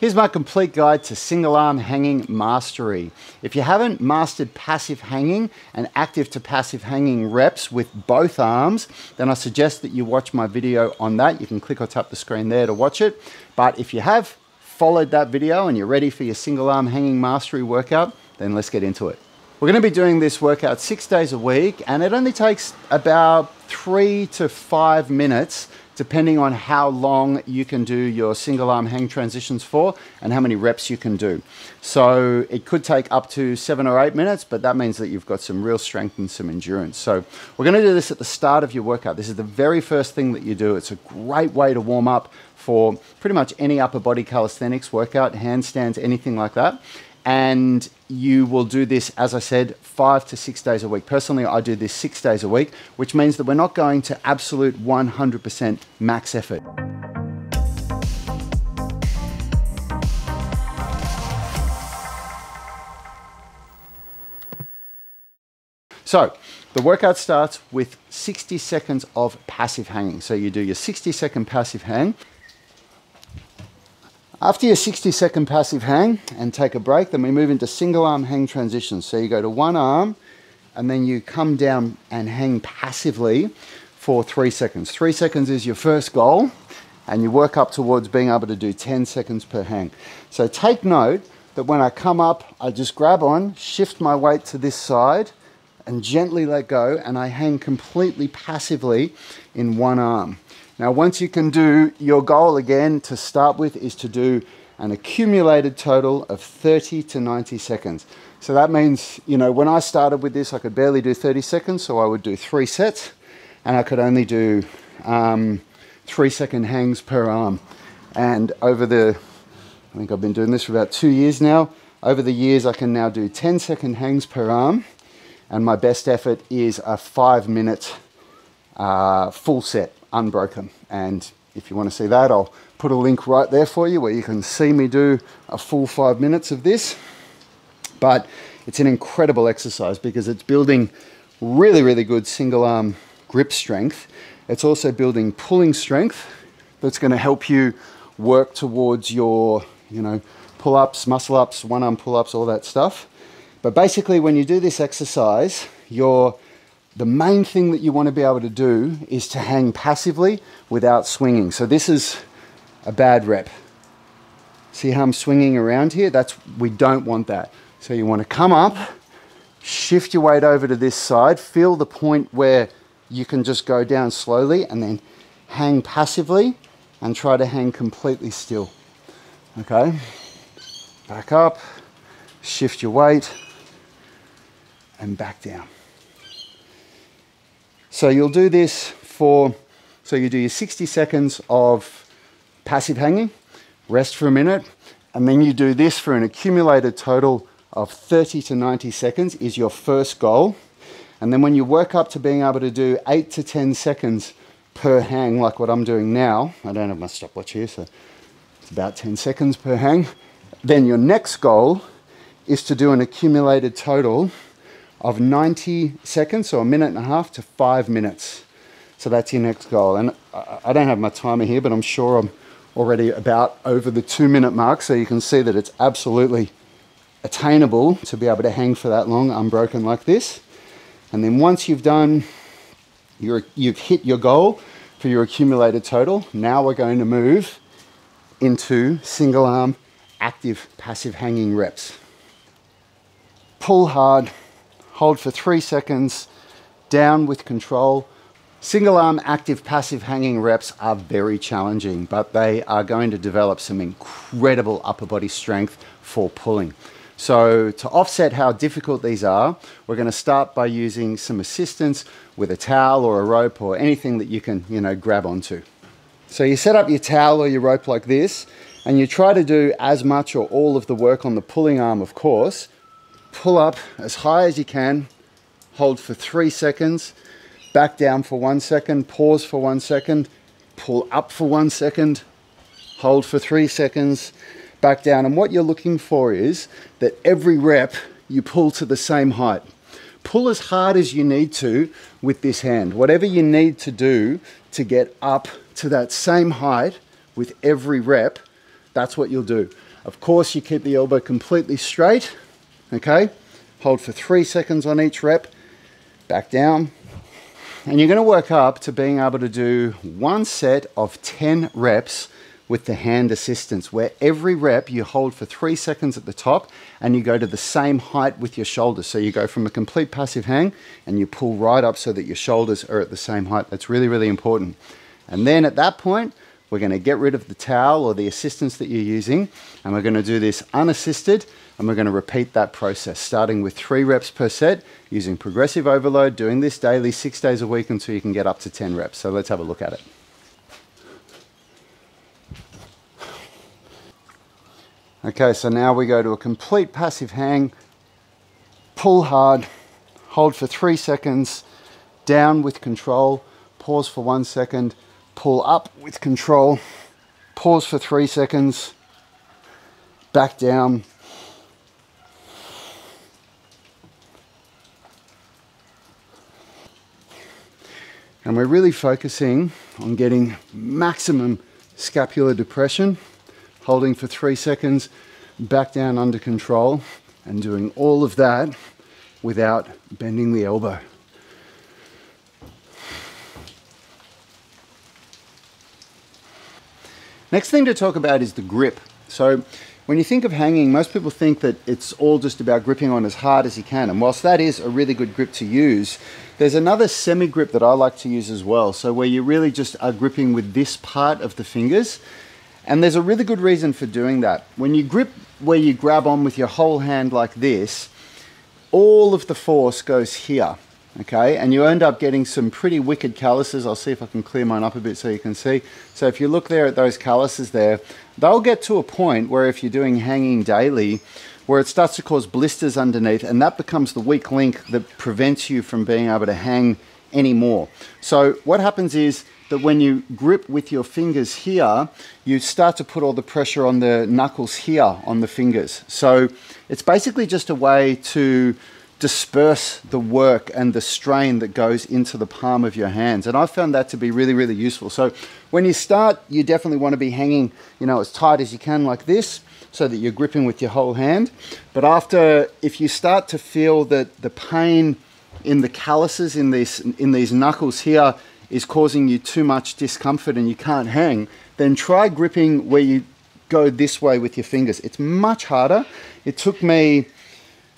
Here's my complete guide to single arm hanging mastery. If you haven't mastered passive hanging and active to passive hanging reps with both arms, then I suggest that you watch my video on that. You can click or tap the screen there to watch it. But if you have followed that video and you're ready for your single arm hanging mastery workout, then let's get into it. We're going to be doing this workout 6 days a week, and it only takes about 3 to 5 minutes depending on how long you can do your single arm hang transitions for and how many reps you can do. So it could take up to 7 or 8 minutes, but that means that you've got some real strength and some endurance. So we're going to do this at the start of your workout. This is the very first thing that you do. It's a great way to warm up for pretty much any upper body calisthenics workout, handstands, anything like that. And you will do this, as I said, 5 to 6 days a week. Personally, I do this 6 days a week, which means that we're not going to absolute 100% max effort. So the workout starts with 60 seconds of passive hanging. So you do your 60-second passive hang. After your 60-second passive hang and take a break, then we move into single arm hang transitions. So you go to one arm and then you come down and hang passively for 3 seconds. 3 seconds is your first goal, and you work up towards being able to do 10 seconds per hang. So take note that when I come up, I just grab on, shift my weight to this side and gently let go, and I hang completely passively in one arm. Now, once you can do your goal again to start with is to do an accumulated total of 30 to 90 seconds. So that means, you know, when I started with this, I could barely do 30 seconds. So I would do 3 sets, and I could only do 3 second hangs per arm. And over the, I think I've been doing this for about 2 years now. Over the years, I can now do 10 second hangs per arm. And my best effort is a 5 minute full set, unbroken. And if you want to see that, I'll put a link right there for you where you can see me do a full 5 minutes of this. But it's an incredible exercise because it's building really, really good single arm grip strength. It's also building pulling strength that's going to help you work towards your, you know, pull-ups, muscle-ups, one-arm pull-ups, all that stuff. But basically when you do this exercise, the main thing that you want to be able to do is to hang passively without swinging. So this is a bad rep. See how I'm swinging around here? We don't want that. So you want to come up, shift your weight over to this side, feel the point where you can just go down slowly and then hang passively and try to hang completely still. Okay, back up, shift your weight and back down. So you'll do this for, so you do your 60 seconds of passive hanging, rest for a minute, and then you do this for an accumulated total of 30 to 90 seconds is your first goal. And then when you work up to being able to do 8 to 10 seconds per hang, like what I'm doing now, I don't have my stopwatch here, so it's about 10 seconds per hang. Then your next goal is to do an accumulated total of 90 seconds, so 1.5 minutes to 5 minutes. So that's your next goal. And I don't have my timer here, but I'm sure I'm already about over the 2 minute mark. So you can see that it's absolutely attainable to be able to hang for that long, unbroken like this. And then once you've done, you've hit your goal for your accumulated total. Now we're going to move into single arm, active, passive hanging reps. Pull hard. Hold for 3 seconds, down with control. Single arm active passive hanging reps are very challenging, but they are going to develop some incredible upper body strength for pulling. So to offset how difficult these are, we're going to start by using some assistance with a towel or a rope or anything that you can, you know, grab onto. So you set up your towel or your rope like this, and you try to do as much or all of the work on the pulling arm, of course. Pull up as high as you can, hold for 3 seconds, back down for 1 second, pause for 1 second, pull up for 1 second, hold for 3 seconds, back down. And what you're looking for is that every rep you pull to the same height. Pull as hard as you need to with this hand, whatever you need to do to get up to that same height with every rep, that's what you'll do. Of course, you keep the elbow completely straight, okay? Hold for 3 seconds on each rep, back down. And you're gonna work up to being able to do one set of 10 reps with the hand assistance, where every rep you hold for 3 seconds at the top and you go to the same height with your shoulders. So you go from a complete passive hang and you pull right up so that your shoulders are at the same height. That's really, really important. And then at that point, we're going to get rid of the towel or the assistance that you're using, and we're going to do this unassisted, and we're going to repeat that process, starting with 3 reps per set, using progressive overload, doing this daily 6 days a week until you can get up to 10 reps. So let's have a look at it. Okay, so now we go to a complete passive hang, pull hard, hold for 3 seconds, down with control, pause for 1 second, pull up with control, pause for 3 seconds, back down. And we're really focusing on getting maximum scapular depression, holding for 3 seconds, back down under control, and doing all of that without bending the elbow. Next thing to talk about is the grip. So when you think of hanging, most people think that it's all just about gripping on as hard as you can. And whilst that is a really good grip to use, there's another semi-grip that I like to use as well. So where you really just are gripping with this part of the fingers. And there's a really good reason for doing that. When you grip where you grab on with your whole hand like this, all of the force goes here, okay? And you end up getting some pretty wicked calluses. I'll see if I can clear mine up a bit so you can see. So if you look there at those calluses there, they'll get to a point where if you're doing hanging daily, where it starts to cause blisters underneath, and that becomes the weak link that prevents you from being able to hang anymore. So what happens is that when you grip with your fingers here, you start to put all the pressure on the knuckles here on the fingers. So it's basically just a way to disperse the work and the strain that goes into the palm of your hands. And I found that to be really, really useful. So when you start, you definitely want to be hanging, you know, as tight as you can like this, so that you're gripping with your whole hand. But after, if you start to feel that the pain in the calluses in these knuckles here is causing you too much discomfort and you can't hang, then try gripping where you go this way with your fingers. It's much harder. It took me,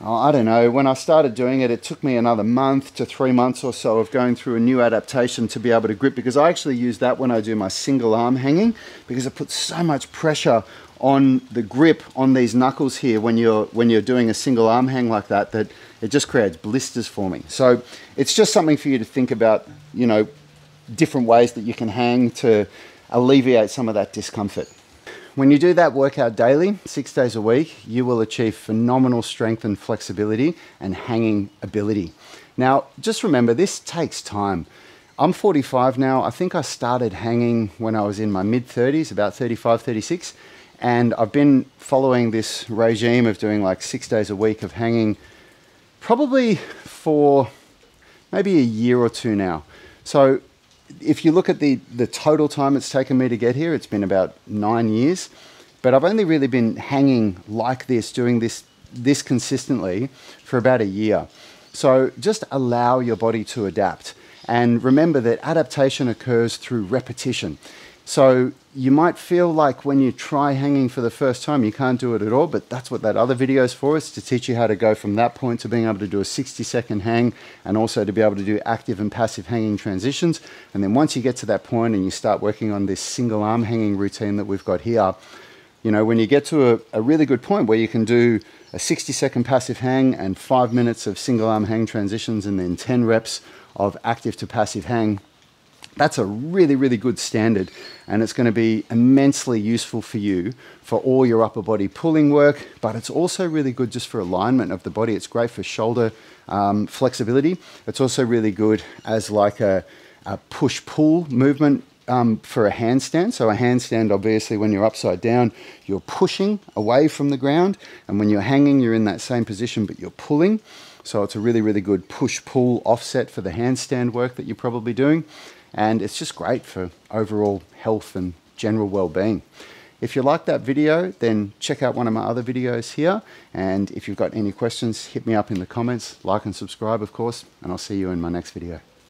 oh, I don't know, when I started doing it, it took me another month to 3 months or so of going through a new adaptation to be able to grip, because I actually use that when I do my single arm hanging, because it puts so much pressure on the grip on these knuckles here when you're doing a single arm hang like that, that it just creates blisters for me. So it's just something for you to think about, you know, different ways that you can hang to alleviate some of that discomfort. When you do that workout daily, 6 days a week, you will achieve phenomenal strength and flexibility and hanging ability. Now, just remember, this takes time. I'm 45 now. I think I started hanging when I was in my mid-30s, about 35, 36. And I've been following this regime of doing like 6 days a week of hanging probably for maybe a year or two now. So if you look at the total time it's taken me to get here, it's been about 9 years, but I've only really been hanging like this, doing this consistently for about a year. So just allow your body to adapt. And remember that adaptation occurs through repetition. So you might feel like when you try hanging for the first time, you can't do it at all, but that's what that other video is for, is to teach you how to go from that point to being able to do a 60-second hang, and also to be able to do active and passive hanging transitions. And then once you get to that point and you start working on this single arm hanging routine that we've got here, you know, when you get to a really good point where you can do a 60-second passive hang and 5 minutes of single arm hang transitions and then 10 reps of active to passive hang, that's a really, really good standard, and it's going to be immensely useful for you for all your upper body pulling work, but it's also really good just for alignment of the body. It's great for shoulder flexibility. It's also really good as like a push-pull movement for a handstand. So a handstand, obviously, when you're upside down, you're pushing away from the ground, and when you're hanging, you're in that same position, but you're pulling. So it's a really, really good push-pull offset for the handstand work that you're probably doing. And it's just great for overall health and general well-being. If you like that video, then check out one of my other videos here. And if you've got any questions, hit me up in the comments, like and subscribe, of course, and I'll see you in my next video.